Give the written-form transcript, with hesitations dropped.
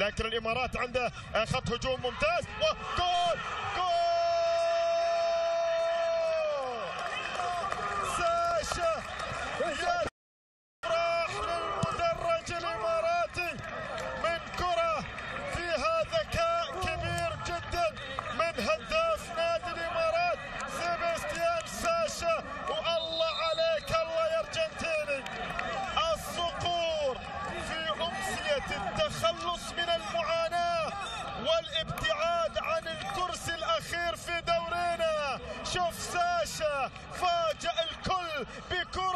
لكن الإمارات عنده خط هجوم ممتاز. جول جول ساشا يطرح للمدرج الإماراتي من كرة فيها ذكاء كبير جدا من هداف نادي الإمارات سيباستيان ساشا. والله عليك الله يا أرجنتيني، الصقور في أمسية التخلص من المعاناة والابتعاد عن الكرسي الأخير في دورنا. شوف ساشا فاجأ الكل بكل